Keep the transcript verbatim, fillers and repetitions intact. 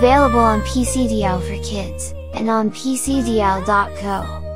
Available on P C D L for Kids, and on P C D L dot co.